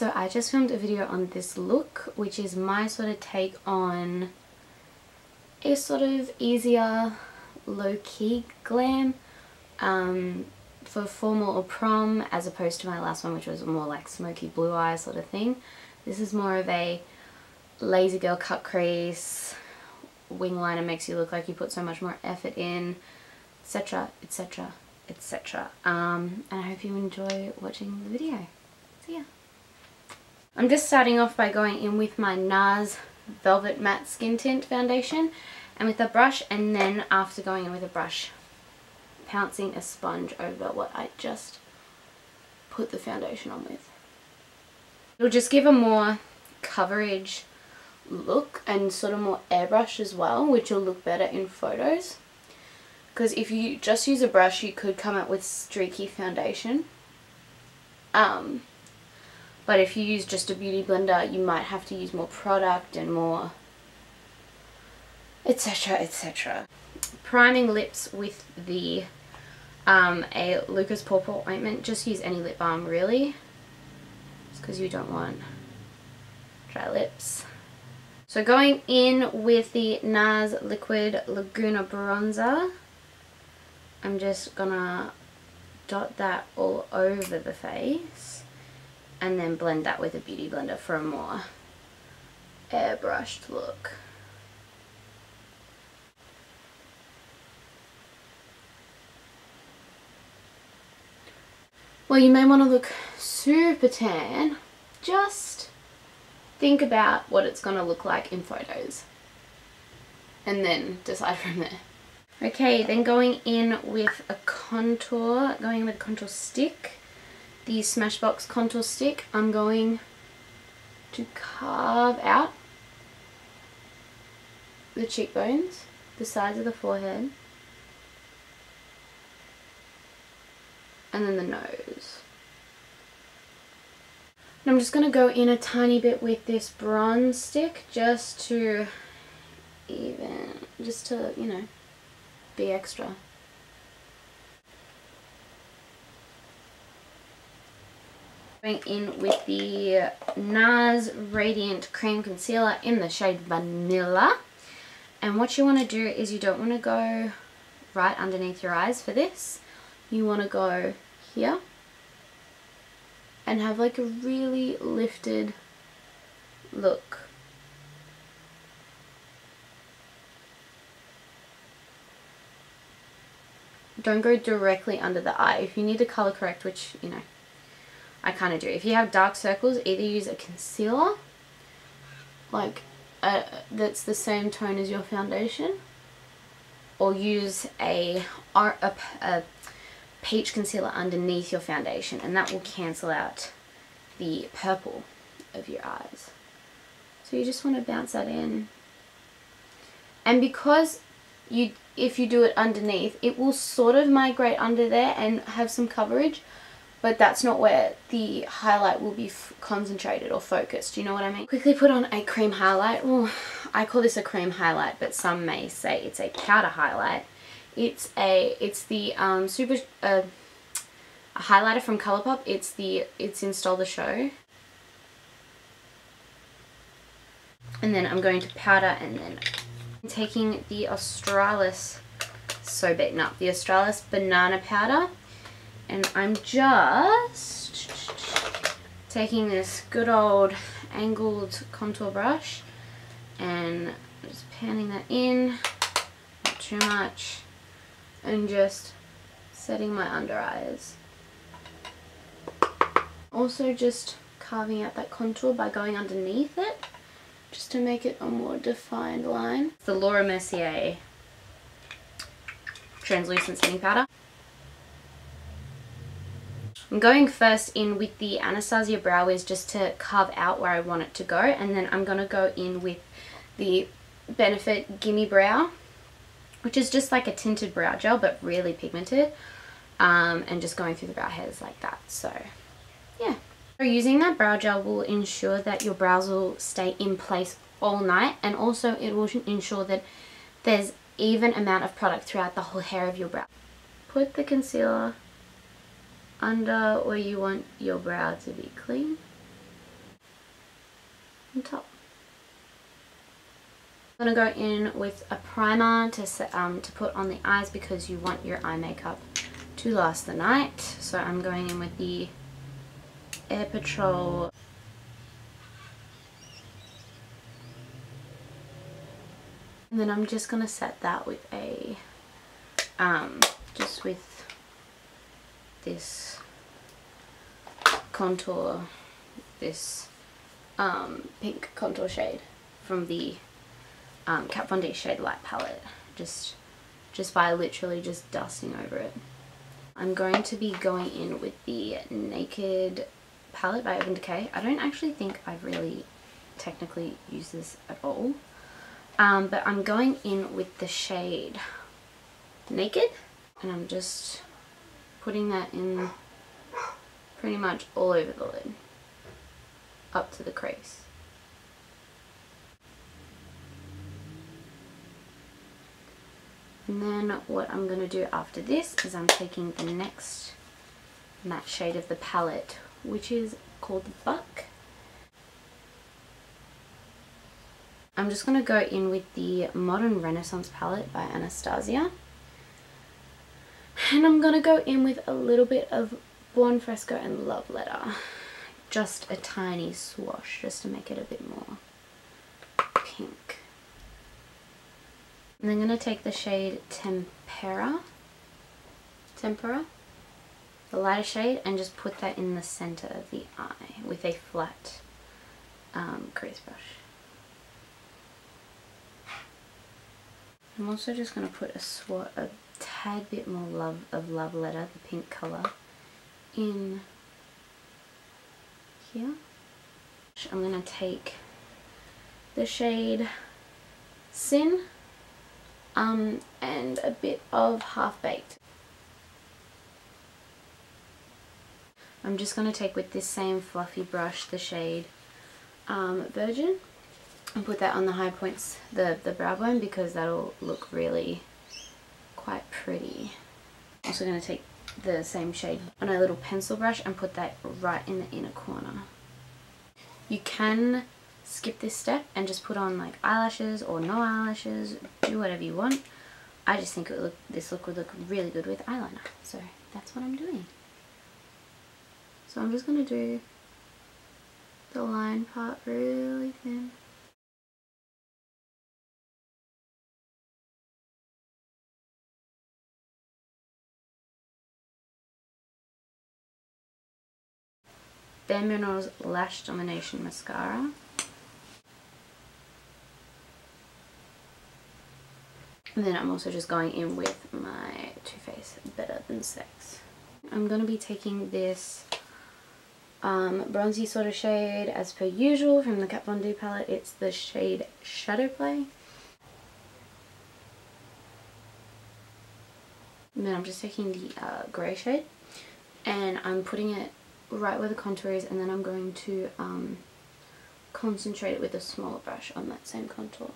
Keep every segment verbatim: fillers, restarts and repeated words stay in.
So I just filmed a video on this look, which is my sort of take on a sort of easier low-key glam um, for formal or prom, as opposed to my last one, which was more like smoky blue eye sort of thing. This is more of a lazy girl cut crease, wing liner makes you look like you put so much more effort in, etc, etc, etc. Um, and I hope you enjoy watching the video. See ya. I'm just starting off by going in with my NARS Velvet Matte Skin Tint Foundation and with a brush, and then after going in with a brush, pouncing a sponge over what I just put the foundation on with. It'll just give a more coverage look and sort of more airbrush as well, which will look better in photos, because if you just use a brush you could come up with streaky foundation. Um, But if you use just a beauty blender, you might have to use more product and more etc, et cetera. Priming lips with the um, a Lucas Pawpaw Ointment. Just use any lip balm really, just because you don't want dry lips. So going in with the NARS Liquid Laguna Bronzer, I'm just gonna dot that all over the face, and then blend that with a beauty blender for a more airbrushed look. Well, you may want to look super tan, just think about what it's going to look like in photos and then decide from there. Okay, then going in with a contour, going in with a contour stick, the Smashbox Contour Stick. I'm going to carve out the cheekbones, the sides of the forehead, and then the nose. And I'm just going to go in a tiny bit with this bronze stick just to even, just to, you know, be extra. Going in with the NARS Radiant Cream Concealer in the shade Vanilla. And what you want to do is you don't want to go right underneath your eyes for this. You want to go here and have like a really lifted look. Don't go directly under the eye. If you need to color correct, which, you know, I kind of do. If you have dark circles, either use a concealer, like uh, that's the same tone as your foundation, or use a, a, a peach concealer underneath your foundation, and that will cancel out the purple of your eyes. So you just want to bounce that in, and because you, if you do it underneath, it will sort of migrate under there and have some coverage. But that's not where the highlight will be f concentrated or focused, you know what I mean? Quickly put on a cream highlight. Well, I call this a cream highlight, but some may say it's a powder highlight. It's a, it's the um, super, uh, a highlighter from Colourpop. It's the, it's in Stole the Show. And then I'm going to powder, and then I'm taking the Australis, so beaten up, the Australis Banana Powder. And I'm just taking this good old angled contour brush and just panning that in, not too much, and just setting my under eyes. Also just carving out that contour by going underneath it, just to make it a more defined line. It's the Laura Mercier Translucent Setting Powder. I'm going first in with the Anastasia Brow Wiz just to carve out where I want it to go, and then I'm going to go in with the Benefit Gimme Brow, which is just like a tinted brow gel but really pigmented, um, and just going through the brow hairs like that. So yeah. So using that brow gel will ensure that your brows will stay in place all night, and also it will ensure that there's even amount of product throughout the whole hair of your brow. Put the concealer under where you want your brow to be clean, on top. I'm going to go in with a primer to, set, um, to put on the eyes because you want your eye makeup to last the night. So I'm going in with the Air Patrol. And then I'm just going to set that with a, um, just with this contour, this um, pink contour shade from the um, Kat Von D Shade Light palette. Just, just by literally just dusting over it. I'm going to be going in with the Naked palette by Urban Decay. I don't actually think I've really technically used this at all. Um, but I'm going in with the shade Naked, and I'm just putting that in pretty much all over the lid, up to the crease. And then what I'm going to do after this is I'm taking the next matte shade of the palette, which is called Buck. I'm just going to go in with the Modern Renaissance palette by Anastasia. And I'm going to go in with a little bit of Born Fresco and Love Letter. Just a tiny swash, just to make it a bit more pink. And I'm going to take the shade Tempera, Tempera, the lighter shade, and just put that in the center of the eye with a flat um, crease brush. I'm also just going to put a swat, a tad bit more love of Love Letter, the pink colour, in here. I'm going to take the shade Sin um, and a bit of Half Baked. I'm just going to take with this same fluffy brush the shade um, Virgin. And put that on the high points, the, the brow bone, because that'll look really quite pretty. I'm also going to take the same shade on a little pencil brush and put that right in the inner corner. You can skip this step and just put on like eyelashes or no eyelashes, do whatever you want. I just think it would look, this look would look really good with eyeliner, so that's what I'm doing. So I'm just going to do the line part really thin. Bare Minerals Lash Domination Mascara. And then I'm also just going in with my Too Faced Better Than Sex. I'm going to be taking this um, bronzy sort of shade as per usual from the Kat Von D palette. It's the shade Shadow Play. And then I'm just taking the uh, grey shade and I'm putting it right where the contour is, and then I'm going to um, concentrate it with a smaller brush on that same contour.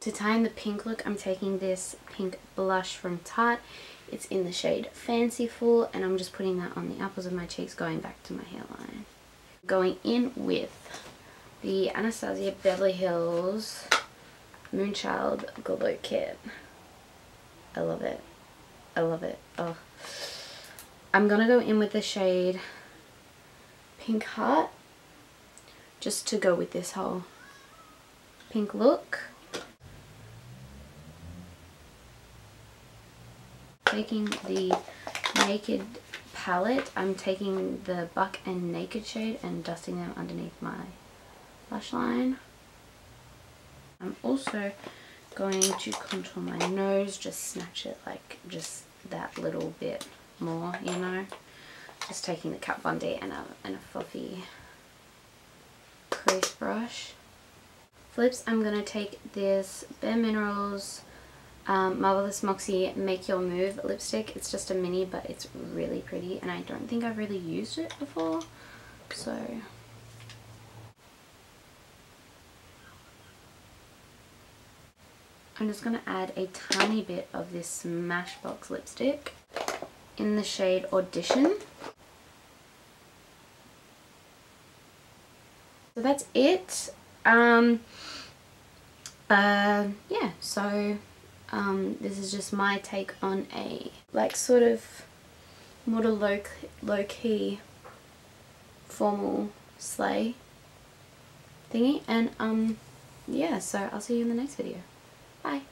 To tie in the pink look, I'm taking this pink blush from Tarte. It's in the shade Fancy Full, and I'm just putting that on the apples of my cheeks, going back to my hairline. Going in with the Anastasia Beverly Hills Moonchild Glow Kit. I love it. I love it. Oh. I'm going to go in with the shade Pink Heart, just to go with this whole pink look. Taking the Naked palette, I'm taking the Buck and Naked shade and dusting them underneath my lash line. I'm also going to contour my nose, just snatch it like just that little bit more, you know, just taking the Kat Von D and a, and a fluffy crease brush. For lips, I'm going to take this Bare Minerals um, Marvelous Moxie Make Your Move lipstick. It's just a mini, but it's really pretty, and I don't think I've really used it before, so... I'm just going to add a tiny bit of this Smashbox lipstick in the shade Audition. So that's it. Um, uh, yeah, so um, this is just my take on a like sort of more to low, low key formal sleigh thingy, and um yeah, so I'll see you in the next video. Bye.